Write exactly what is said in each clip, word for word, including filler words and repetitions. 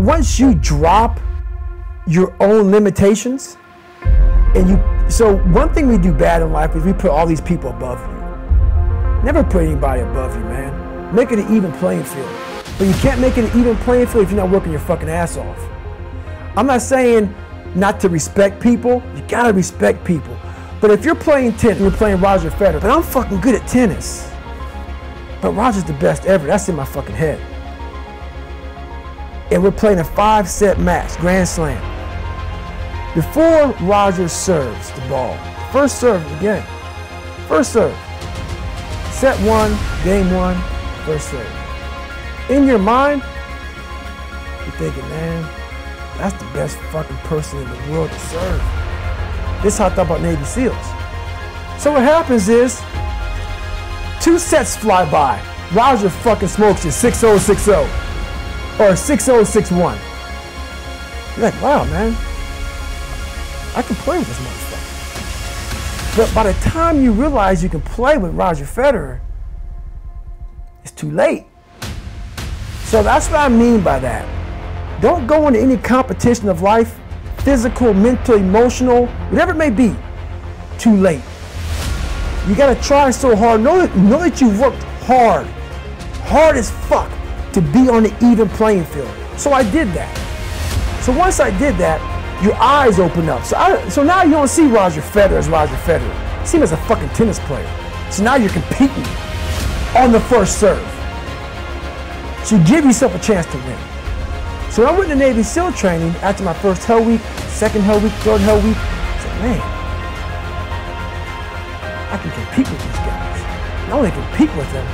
once you drop your own limitations, and you, so one thing we do bad in life is we put all these people above you. Never put anybody above you, man. Make it an even playing field. But you can't make it an even playing field if you're not working your fucking ass off. I'm not saying not to respect people. You gotta respect people. But if you're playing tennis, you're playing Roger Federer, but I'm fucking good at tennis. But Roger's the best ever. That's in my fucking head. And we're playing a five-set match, grand slam. Before Roger serves the ball, first serve of the game, first serve, set one, game one, first serve. In your mind, you're thinking, man, that's the best fucking person in the world to serve. This is how I thought about Navy SEALs. So what happens is, two sets fly by. Roger fucking smokes you six oh, six oh. Or six oh, six one. You're like, wow, man. I can play with this motherfucker. But by the time you realize you can play with Roger Federer, it's too late. So that's what I mean by that. Don't go into any competition of life, physical, mental, emotional, whatever it may be, too late. You gotta try so hard. Know that, know that you've worked hard, hard as fuck, to be on an even playing field. So I did that. So once I did that, your eyes open up. So, I, so now you don't see Roger Federer as Roger Federer. You see him as a fucking tennis player. So now you're competing on the first serve. So you give yourself a chance to win. So I went to Navy SEAL training after my first Hell Week, second Hell Week, third Hell Week. I said, man, I can compete with these guys. Not only compete with them,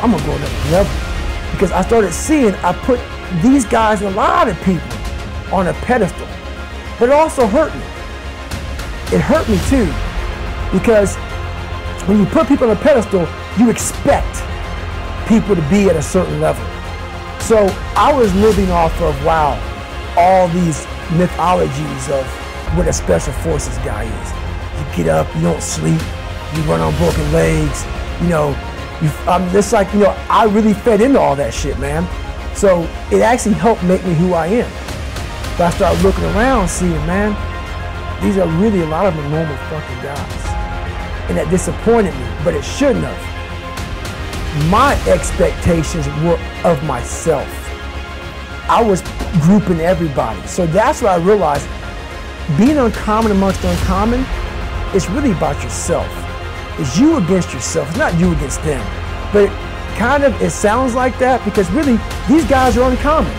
I'm gonna go another level. Because I started seeing I put these guys and a lot of people on a pedestal. But it also hurt me. It hurt me too. Because when you put people on a pedestal, you expect people to be at a certain level. So I was living off of, wow, all these mythologies of what a special forces guy is. You get up, you don't sleep, you run on broken legs, you know, You, I'm just like, you know, I really fed into all that shit, man. So it actually helped make me who I am. But I started looking around, seeing, man, these are really a lot of them normal fucking guys. And that disappointed me, but it shouldn't have. My expectations were of myself. I was grouping everybody. So that's what I realized. Being uncommon amongst uncommon is really about yourself. It's you against yourself. It's not you against them. But it kind of, it sounds like that because really, these guys are uncommon.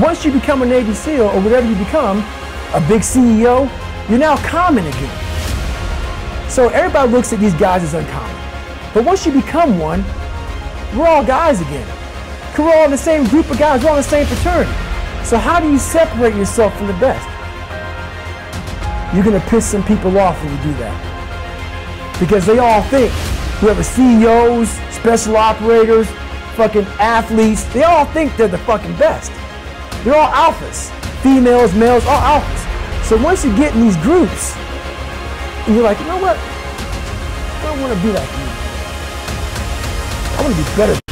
Once you become a Navy SEAL or whatever you become, a big C E O, you're now common again. So everybody looks at these guys as uncommon. But once you become one, we're all guys again. Because we're all in the same group of guys. We're all in the same fraternity. So how do you separate yourself from the best? You're going to piss some people off when you do that. Because they all think, whoever C E Os, special operators, fucking athletes, they all think they're the fucking best. They're all alphas. Females, males, all alphas. So once you get in these groups, and you're like, you know what? I don't want to be like you. I want to be better.